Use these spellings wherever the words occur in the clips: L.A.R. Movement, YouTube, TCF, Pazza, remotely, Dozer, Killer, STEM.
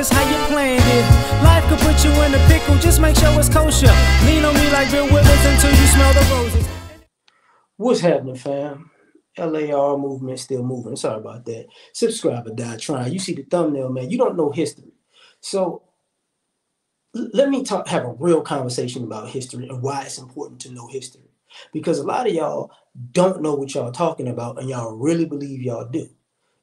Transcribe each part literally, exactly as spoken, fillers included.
just how you planned it. Life could put you in a pickle, just make sure it's kosher. Lean on me like real willows until you smell the roses. What's happening, fam? L A R Movement still moving. Sorry about that. Subscribe or die trying. You see the thumbnail, man. You don't know history. So let me talk, have a real conversation about history and why it's important to know history. Because a lot of y'all don't know what y'all talking about, and y'all really believe y'all do.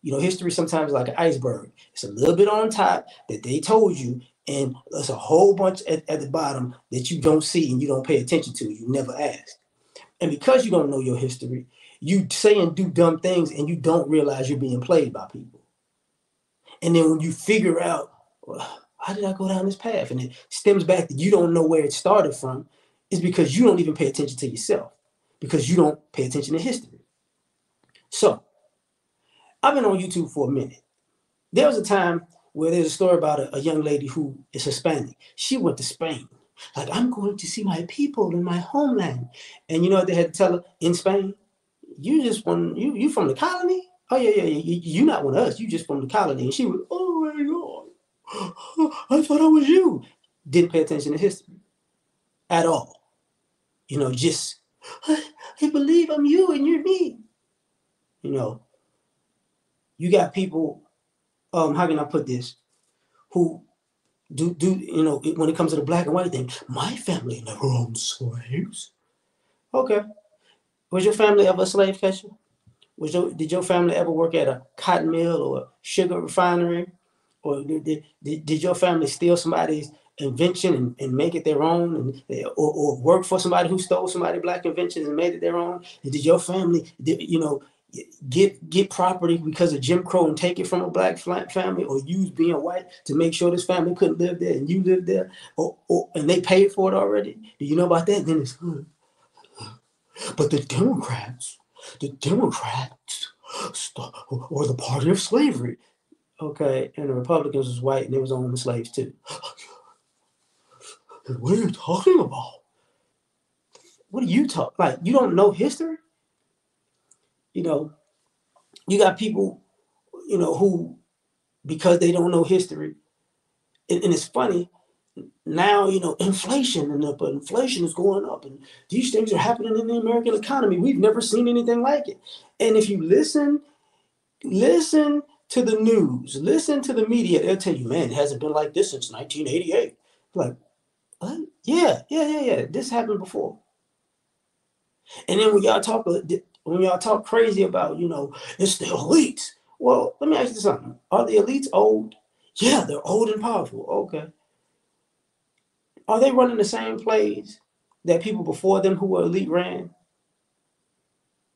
You know, history sometimes is like an iceberg. It's a little bit on top that they told you, and there's a whole bunch at, at the bottom that you don't see and you don't pay attention to. You never ask. And because you don't know your history, you say and do dumb things, and you don't realize you're being played by people. And then when you figure out, well, how did I go down this path? And it stems back that you don't know where it started from. It's because you don't even pay attention to yourself, because you don't pay attention to history. So I've been on YouTube for a minute. There was a time where there's a story about a, a young lady who is Hispanic. She went to Spain. Like, I'm going to see my people in my homeland. And you know what they had to tell her in Spain? You just from, you, you from the colony? Oh, yeah, yeah, yeah. You, you're not one of us. You just from the colony. And she was, oh, my God. Oh, I thought I was you. Didn't pay attention to history at all. You know, just, I believe I'm you and you're me. You know, you got people, um, how can I put this, who do, do you know, when it comes to the black and white thing, my family never owned slaves. Okay. Was your family ever a slave catcher? Was your, did your family ever work at a cotton mill or a sugar refinery? Or did, did, did your family steal somebody's invention and, and make it their own, and they, or, or work for somebody who stole somebody's black inventions and made it their own? And did your family, did, you know, get get property because of Jim Crow and take it from a black family, or you being white to make sure this family couldn't live there and you live there, or, or and they paid for it already? Do you know about that? Then it's good. But the Democrats, the Democrats, or the party of slavery, okay, and the Republicans was white and they was on the slaves too. What are you talking about? What are you talking about? Like, you don't know history? You know, you got people, you know, who, because they don't know history, and, and it's funny, now, you know, inflation and up, inflation is going up, and these things are happening in the American economy. We've never seen anything like it. And if you listen, listen to the news, listen to the media, they'll tell you, man, it hasn't been like this since nineteen eighty-eight. Like, what? Yeah, yeah, yeah, yeah. This happened before. And then when y'all talk, when y'all talk crazy about, you know, it's the elites. Well, let me ask you something. Are the elites old? Yeah, they're old and powerful. Okay. Are they running the same plays that people before them who were elite ran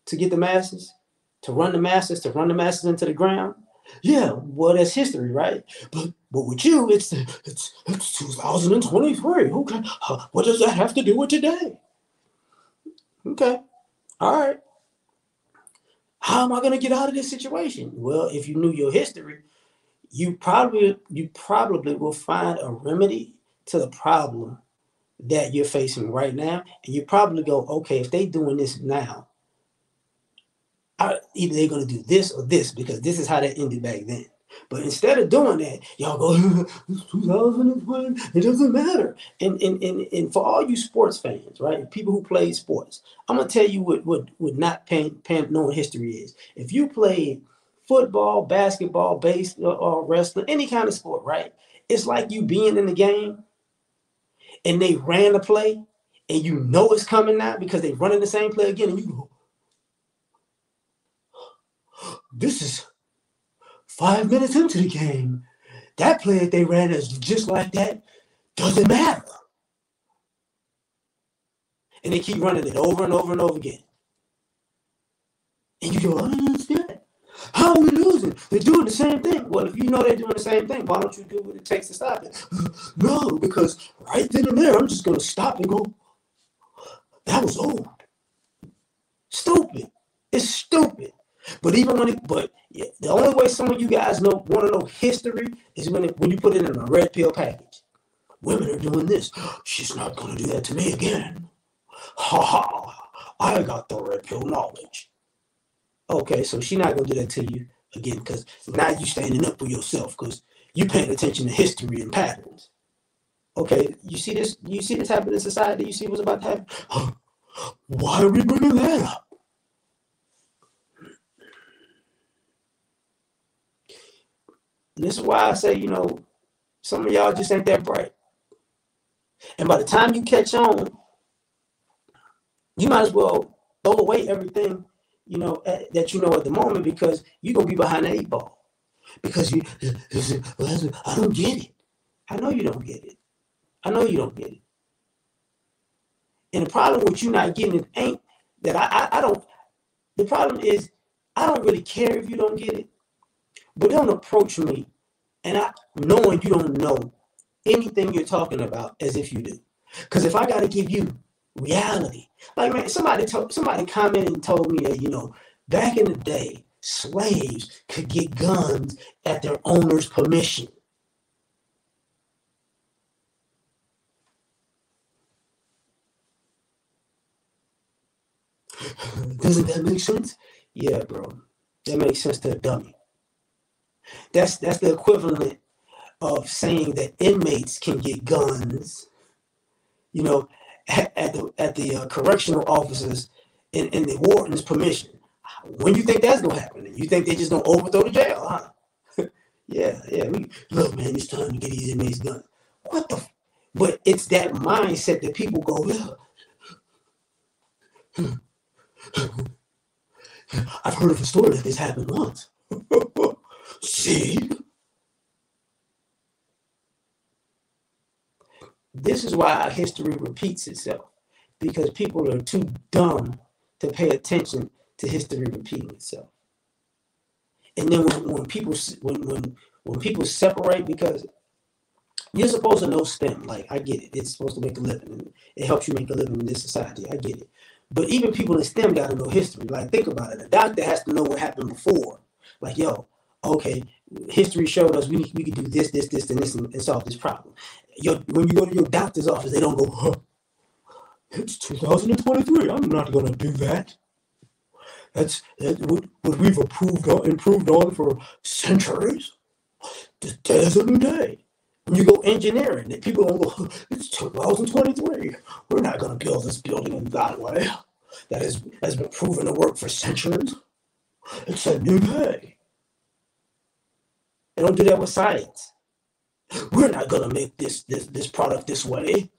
to get the masses, to run the masses, to run the masses into the ground? Yeah, well, that's history, right? But but with you, it's it's it's two thousand twenty-three. Okay, what does that have to do with today? Okay, all right. How am I gonna get out of this situation? Well, if you knew your history, you probably you probably will find a remedy to the problem that you're facing right now, and you probably go, okay, if they're doing this now, I, either they're going to do this or this, because this is how that ended back then. But instead of doing that, y'all go, it's two thousand one, it doesn't matter. And, and, and, and for all you sports fans, right, people who play sports, I'm going to tell you what, what, what not paying, paying, knowing history is. If you played football, basketball, baseball, wrestling, any kind of sport, right, it's like you being in the game and they ran the play, and you know it's coming now because they're running the same play again, and you go, this is five minutes into the game. That play that they ran is just like that. Doesn't matter. And they keep running it over and over and over again. And you go, I don't understand. How are we losing? They're doing the same thing. Well, if you know they're doing the same thing, why don't you do what it takes to stop it? No, because right then and there, I'm just going to stop and go, that was old. Stupid. It's stupid. But even when it, but yeah, the only way some of you guys know want to know history is when it, when you put it in a red pill package. Women are doing this. She's not going to do that to me again. Ha ha! I got the red pill knowledge. Okay, so she's not going to do that to you again, because now you're standing up for yourself, because you paying attention to history and patterns. Okay, you see this, you see this happen in society, you see what's about to happen. Oh, why are we bringing that up? And this is why I say, you know, some of y'all just ain't that bright. And by the time you catch on, you might as well throw away everything, you know, at, that you know at the moment, because you're going to be behind the eight ball. Because you, I don't get it. I know you don't get it. I know you don't get it. And the problem with you not getting it ain't that I, I, I don't, the problem is I don't really care if you don't get it. But don't approach me and I knowing you don't know anything you're talking about as if you do. Because if I got to give you reality, like, man, somebody told, somebody commented and told me that, you know, back in the day, slaves could get guns at their owner's permission. Doesn't that make sense? Yeah, bro. That makes sense to a dummy. That's that's the equivalent of saying that inmates can get guns, you know, at, at the at the uh, correctional officers and, and the warden's permission. When you think that's gonna happen? You think they just gonna overthrow the jail, huh? yeah, yeah. We, look, man, it's time to get these inmates guns. What the? F but it's that mindset that people go, yeah. I've heard of a story that this happened once. See, this is why history repeats itself, because people are too dumb to pay attention to history repeating itself. And then when, when people when, when when people separate, because you're supposed to know STEM, like I get it, it's supposed to make a living, and it helps you make a living in this society. I get it, but even people in STEM got to know history. Like think about it, a doctor has to know what happened before. Like yo. Okay, history showed us we we could do this, this, this, and this, and, and solve this problem. Your, when you go to your doctor's office, they don't go, huh, it's two thousand twenty-three. I'm not going to do that. That's that, what, what we've approved on, improved on for centuries. Today is a new day. When you go engineering, people don't go, huh, it's two thousand twenty-three. We're not going to build this building in that way. That is, has been proven to work for centuries. It's a new day. They don't do that with science. We're not going to make this, this, this product this way.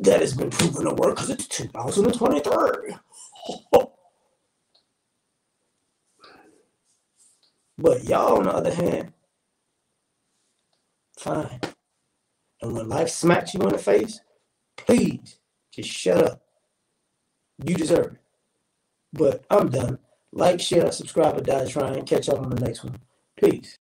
That has been proven to work because it's two thousand twenty-three. But y'all, on the other hand, fine. And when life smacks you in the face, please just shut up. You deserve it. But I'm done. Like, share, subscribe, or die trying. Catch up on the next one. Peace.